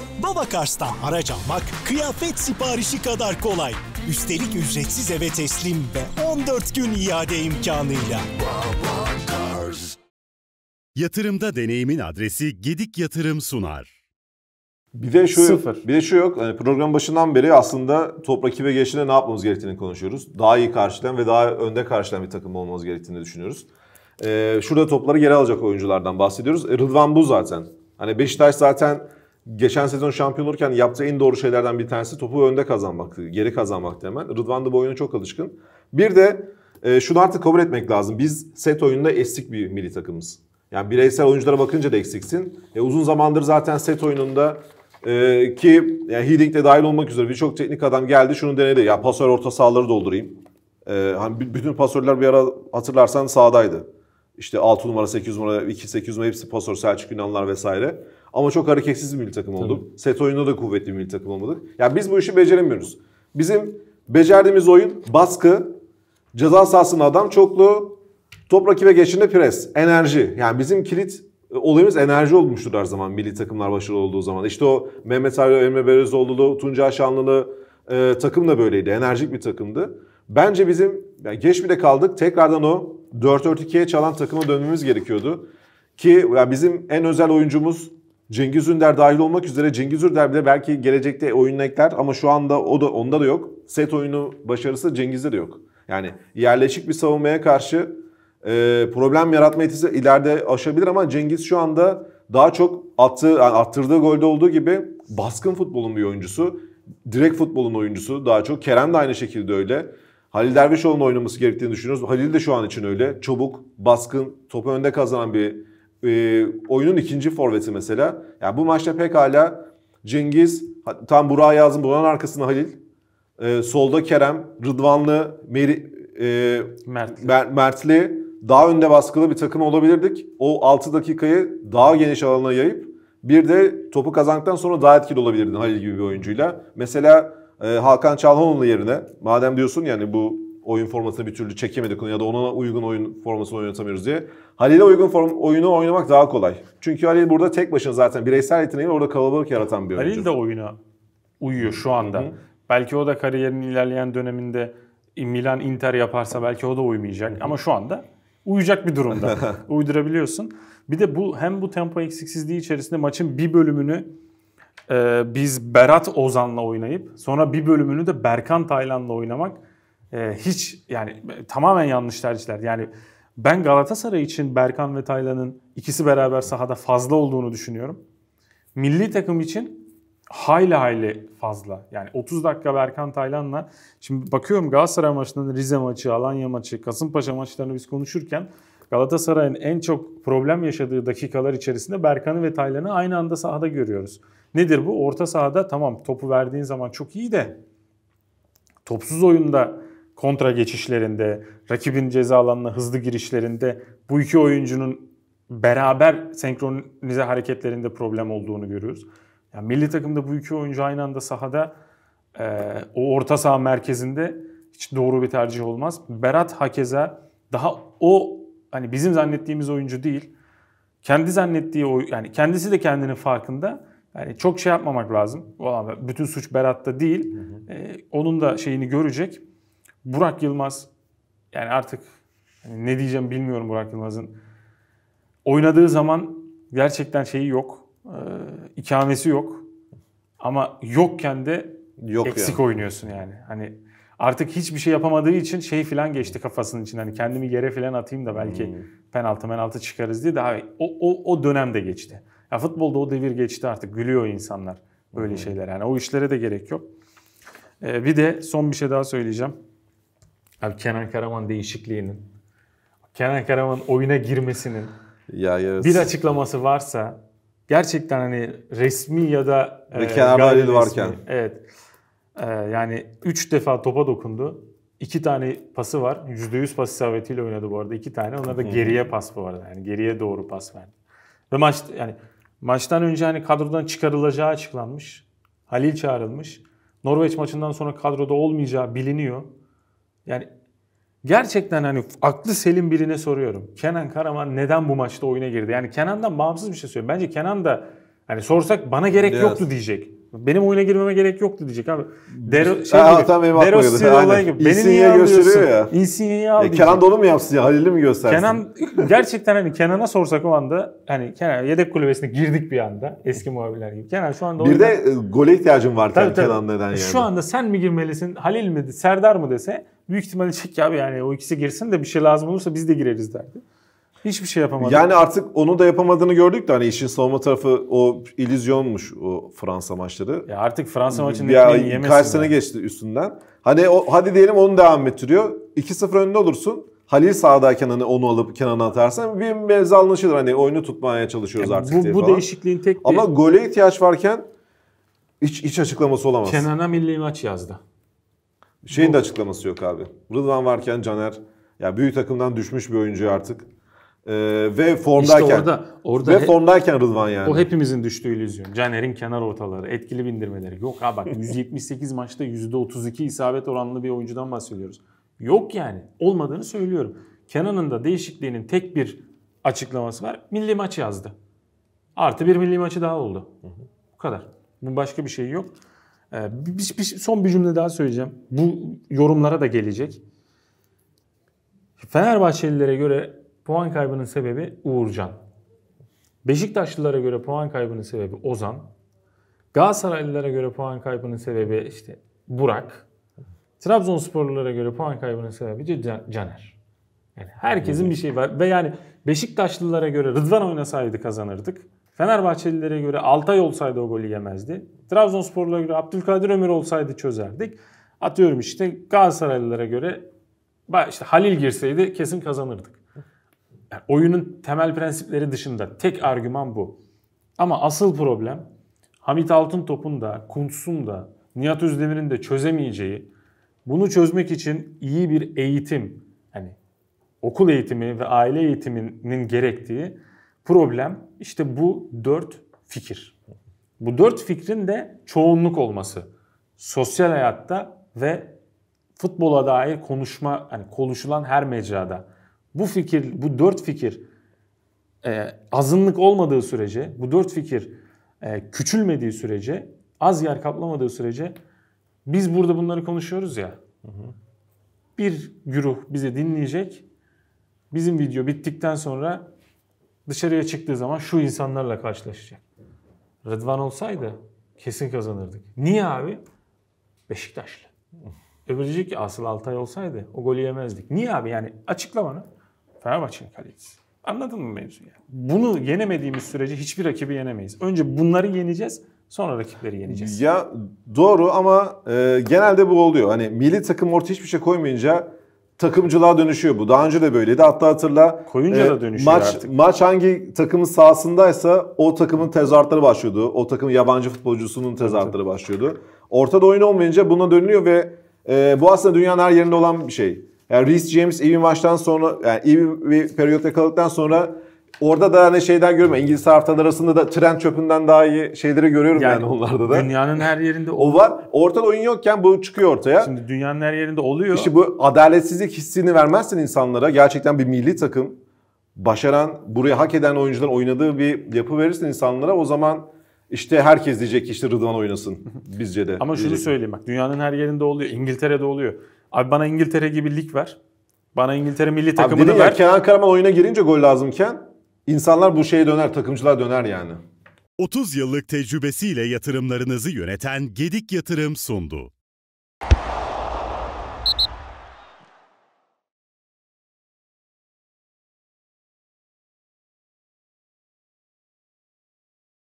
Baba Kars'tan araç almak kıyafet siparişi kadar kolay. Üstelik ücretsiz eve teslim ve 14 gün iade imkanıyla. Baba Kars. Yatırımda deneyimin adresi Gedik Yatırım sunar. Bir de şu yok. Hani program başından beri aslında top rakibe geçtiğinde ne yapmamız gerektiğini konuşuyoruz. Daha iyi karşılayan ve daha önde karşılayan bir takım olmamız gerektiğini düşünüyoruz. Şurada topları geri alacak oyunculardan bahsediyoruz. Rıdvan bu zaten. Hani Beşiktaş zaten geçen sezon şampiyon olurken yaptığı en doğru şeylerden bir tanesi topu önde kazanmaktı. Geri kazanmaktı hemen. Rıdvan da bu oyuna çok alışkın. Bir de şunu artık kabul etmek lazım. Biz set oyununda eksik bir milli takımız. Yani bireysel oyunculara bakınca da eksiksin. Uzun zamandır zaten set oyununda ki yani Hiddink de dahil olmak üzere birçok teknik adam geldi şunu denedi. Ya pasör orta sahaları doldurayım. Hani bütün pasörler bir ara hatırlarsan sahadaydı. İşte 6 numara, 8 numara, 2, 8 numara hepsi pasör, Selçuk Yunanlar vesaire. Ama çok hareketsiz bir milli takım olduk. Tabii. Set oyununda da kuvvetli bir milli takım olmadık. Yani biz bu işi beceremiyoruz. Bizim becerdiğimiz oyun baskı, ceza sahasında adam çoklu, top rakibe geçtiğinde pres, enerji. Yani bizim kilit olayımız enerji olmuştur her zaman milli takımlar başarılı olduğu zaman. İşte o Mehmet Ali Ömer Berözoğlu, Tuncay Şanlı'lı takım da böyleydi. Enerjik bir takımdı. Bence bizim yani geç bile kaldık. Tekrardan o 4-4-2'ye çalan takıma dönmemiz gerekiyordu. Ki yani bizim en özel oyuncumuz Cengiz Ünder dahil olmak üzere Cengiz Ünder bile belki gelecekte oyununa ekler ama şu anda onda da yok. Set oyunu başarısı Cengiz'de de yok. Yani yerleşik bir savunmaya karşı problem yaratma yetisi ileride aşabilir ama Cengiz şu anda daha çok attırdığı golde olduğu gibi baskın futbolun bir oyuncusu. Direkt futbolun oyuncusu daha çok. Kerem de aynı şekilde öyle. Halil Dervişoğlu'nun oynaması gerektiğini düşünüyoruz. Halil de şu an için öyle. Çabuk, baskın, topu önde kazanan bir oyunun ikinci forveti mesela. Yani bu maçta pekala Cengiz, tam Burak'a yazdım. Burak'ın arkasında Halil. Solda Kerem, Rıdvanlı, Mertli. Daha önde baskılı bir takım olabilirdik. O 6 dakikayı daha geniş alana yayıp bir de topu kazandıktan sonra daha etkili olabilirdin Halil gibi bir oyuncuyla. Mesela Hakan Çalhanoğlu yerine madem diyorsun yani bu oyun formatını bir türlü çekemedik ya da ona uygun oyun formasını oynatamıyoruz diye. Halil'e uygun oyunu oynamak daha kolay. Çünkü Halil burada tek başına zaten bireysel yeteneğiyle orada kalabalık yaratan bir oyuncu. Halil de oyuna uyuyor şu anda. Hı-hı. Belki o da kariyerinin ilerleyen döneminde Milan Inter yaparsa belki o da uymayacak. Hı-hı. Ama şu anda uyacak bir durumda. Uydurabiliyorsun. Bir de bu hem bu tempo eksiksizliği içerisinde maçın bir bölümünü biz Berat Ozan'la oynayıp sonra bir bölümünü de Berkan Taylan'la oynamak hiç yani tamamen yanlış tercihler. Yani ben Galatasaray için Berkan ve Taylan'ın ikisi beraber sahada fazla olduğunu düşünüyorum. Milli takım için hayli fazla. Yani 30 dakika Berkan Taylan'la. Şimdi bakıyorum Galatasaray maçlarında Rize maçı, Alanya maçı, Kasımpaşa maçlarını biz konuşurken Galatasaray'ın en çok problem yaşadığı dakikalar içerisinde Berkan'ı ve Taylan'ı aynı anda sahada görüyoruz. Nedir bu? Orta sahada tamam topu verdiğin zaman çok iyi de topsuz oyunda kontra geçişlerinde, rakibin ceza alanına hızlı girişlerinde bu iki oyuncunun beraber senkronize hareketlerinde problem olduğunu görüyoruz. Yani milli takımda bu iki oyuncu aynı anda sahada o orta saha merkezinde hiç doğru bir tercih olmaz. Berat hakeza daha o hani bizim zannettiğimiz oyuncu değil. Kendi zannettiği yani kendisi de kendinin farkında. Yani çok şey yapmamak lazım. Bütün suç Berat'ta değil. Hı hı. Onun da şeyini görecek. Burak Yılmaz yani artık hani ne diyeceğim bilmiyorum Burak Yılmaz'ın. Oynadığı zaman gerçekten şeyi yok. İkamesi yok. Ama yokken de yok eksik yani. Oynuyorsun yani. Hani artık hiçbir şey yapamadığı için şey filan geçti kafasının içinden. Hani kendimi yere filan atayım da belki penaltı çıkarız diye daha o dönem de geçti. Ya futbolda o devir geçti artık. Gülüyor insanlar böyle şeyler. Yani o işlere de gerek yok. Bir de son bir şey daha söyleyeceğim. Abi Kenan Karaman değişikliğinin, Kenan Karaman oyuna girmesinin bir açıklaması varsa gerçekten hani resmi ya da Kenan Halil varken. Evet. Yani 3 defa topa dokundu. 2 tane pası var. %100 pas isabetiyle oynadı bu arada. 2 tane. Onlar da geriye pas bu arada. Yani geriye doğru pas verdi. Ve maçtan önce hani kadrodan çıkarılacağı açıklanmış. Halil çağrılmış. Norveç maçından sonra kadroda olmayacağı biliniyor. Yani gerçekten hani aklı selim birine soruyorum. Kenan Karaman neden bu maçta oyuna girdi? Yani Kenan'dan bağımsız bir şey söylüyorum. Bence Kenan da Hani sorsak bana gerek biraz yoktu diyecek. Benim oyuna girmeme gerek yoktu diyecek abi. Derossi olay gibi. Beni niye alıyorsun? İnsinye'yi al diyecek. Kenan dolu mu yapsın ya? Halil'i mi göstersin? Kenan gerçekten hani Kenan'a sorsak o anda hani Kenan yedek kulübesine girdik bir anda. Eski muhabirler gibi. Kenan şu anda bir de gole ihtiyacım var Kenan neden yani. Şu anda sen mi girmelisin? Halil mi? Serdar mı dese büyük ihtimalle çek abi yani o ikisi girsin de bir şey lazım olursa biz de gireriz derdi. Hiçbir şey yapamadı. Yani artık onu da yapamadığını gördük de hani işin savunma tarafı o illüzyonmuş o Fransa maçları. Ya artık Fransa maçının ekmeğini yemesin. Kaç sene geçti üstünden. Hani o, hadi diyelim onu devam ettiriyor. 2-0 önde olursun. Halil sağdayken hani onu alıp Kenan'a atarsan bir mevzu anlaşılır. Hani oyunu tutmaya çalışıyoruz yani artık bu değişikliğin tek bir... Ama gole ihtiyaç varken hiç açıklaması olamaz. Kenan'a milli maç yazdı. Şeyin de açıklaması yok abi. Rıdvan varken Caner ya büyük takımdan düşmüş bir oyuncu artık. Ve formdayken işte formdayken Rıdvan yani. O hepimizin düştüğü illüzyon. Caner'in kenar ortaları, etkili bindirmeleri. Yok ha bak 178 maçta %32 isabet oranlı bir oyuncudan bahsediyoruz. Yok yani. Olmadığını söylüyorum. Kenan'ın da değişikliğinin tek bir açıklaması var. Milli maç yazdı. Artı bir milli maçı daha oldu. Bu kadar. Bu başka bir şey yok. Son bir cümle daha söyleyeceğim. Bu yorumlara da gelecek. Fenerbahçelilere göre puan kaybının sebebi Uğurcan. Beşiktaşlılara göre puan kaybının sebebi Ozan. Galatasaraylılara göre puan kaybının sebebi işte Burak. Trabzonsporlulara göre puan kaybının sebebi Caner. Yani herkesin bir şeyi var. Ve yani Beşiktaşlılara göre Rıdvan oynasaydı kazanırdık. Fenerbahçelilere göre Altay olsaydı o golü yemezdi. Trabzonsporlulara göre Abdülkadir Ömür olsaydı çözerdik. Atıyorum işte Galatasaraylılara göre işte Halil girseydi kesin kazanırdık. Yani oyunun temel prensipleri dışında tek argüman bu. Ama asıl problem Hamit Altıntop'un da, Kuntz'un da, Nihat Özdemir'in de çözemeyeceği, bunu çözmek için iyi bir eğitim, hani okul eğitimi ve aile eğitiminin gerektiği problem işte bu dört fikir. Bu dört fikrin de çoğunluk olması. Sosyal hayatta ve futbola dair konuşma, hani konuşulan her mecrada. Bu dört fikir azınlık olmadığı sürece, bu dört fikir küçülmediği sürece, az yer kaplamadığı sürece biz burada bunları konuşuyoruz ya. Hı hı. Bir güruh bizi dinleyecek. Bizim video bittikten sonra dışarıya çıktığı zaman şu insanlarla karşılaşacak. Rıdvan olsaydı kesin kazanırdık. Niye abi? Beşiktaşlı. Öbürü diyecek ki asıl Altay olsaydı o golü yemezdik. Niye abi? Yani açıklamanı. Fenerbahçe'nin kalecisi. Anladın mı mevzuyu? Yani? Bunu yenemediğimiz sürece hiçbir rakibi yenemeyiz. Önce bunları yeneceğiz, sonra rakipleri yeneceğiz. Ya doğru ama genelde bu oluyor. Hani milli takım ortaya hiçbir şey koymayınca takımcılığa dönüşüyor bu. Daha önce de böyleydi. Hatta hatırla. Koyunca da dönüşüyor artık. Maç hangi takımın sahasındaysa o takımın tezahüratları başlıyordu. O takımın yabancı futbolcusunun tezahüratları başlıyordu. Ortada oyun olmayınca buna dönülüyor ve bu aslında dünyanın her yerinde olan bir şey. Yani Reece James Ivin maçtan sonra, yani Ivin bir periyotta kaldıktan sonra orada da hani şeyden görüyorum. İngiliz taraftarlar arasında da trend çöpünden daha iyi şeyleri görüyorum yani onlarda da. Dünyanın her yerinde o var. Ortada oyun yokken bu çıkıyor ortaya. Şimdi dünyanın her yerinde oluyor. İşte bu adaletsizlik hissini vermezsin insanlara. Gerçekten bir milli takım başaran, buraya hak eden oyuncuların oynadığı bir yapı verirsin insanlara. O zaman işte herkes diyecek ki işte Rıdvan oynasın bizce de. Ama şunu söyleyeyim bak, dünyanın her yerinde oluyor. İngiltere'de oluyor. Abi bana İngiltere gibi lig ver. Bana İngiltere milli takımını ver. Ya, Kenan Karaman oyuna girince gol lazımken insanlar bu şeye döner, takımcılar döner yani. 30 yıllık tecrübesiyle yatırımlarınızı yöneten Gedik Yatırım sundu.